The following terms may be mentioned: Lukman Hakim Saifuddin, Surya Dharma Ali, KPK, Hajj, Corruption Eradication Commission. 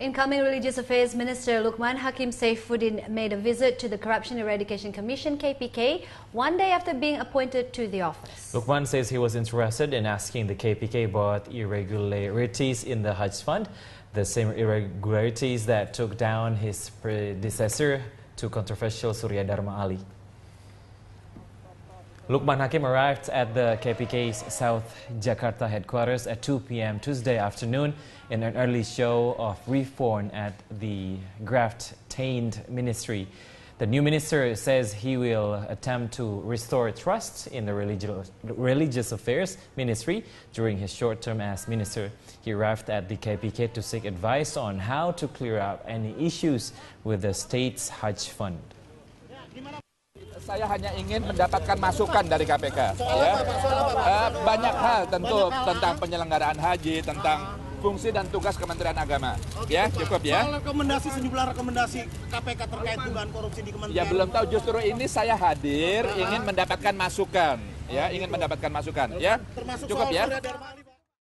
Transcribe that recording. Incoming Religious Affairs Minister Lukman Hakim Saifuddin made a visit to the Corruption Eradication Commission (KPK) one day after being appointed to the office. Lukman says he was interested in asking the KPK about irregularities in the Hajj Fund, the same irregularities that took down his predecessor to controversial Surya Dharma Ali. Lukman Hakim arrived at the KPK's South Jakarta headquarters at 2 p.m. Tuesday afternoon in an early show of reform at the graft-tained ministry. The new minister says he will attempt to restore trust in the religious affairs ministry during his short term as minister. He arrived at the KPK to seek advice on how to clear up any issues with the state's Hajj Fund. Saya hanya ingin mendapatkan masukan dari KPK. Banyak hal tentu tentang penyelenggaraan haji, tentang fungsi dan tugas Kementerian Agama. Cukup ya. Rekomendasi sejumlah rekomendasi KPK terkait dugaan korupsi di kementerian. Ya belum tahu, justru ini saya hadir ingin mendapatkan masukan, ya, ingin mendapatkan masukan, ya. Cukup ya.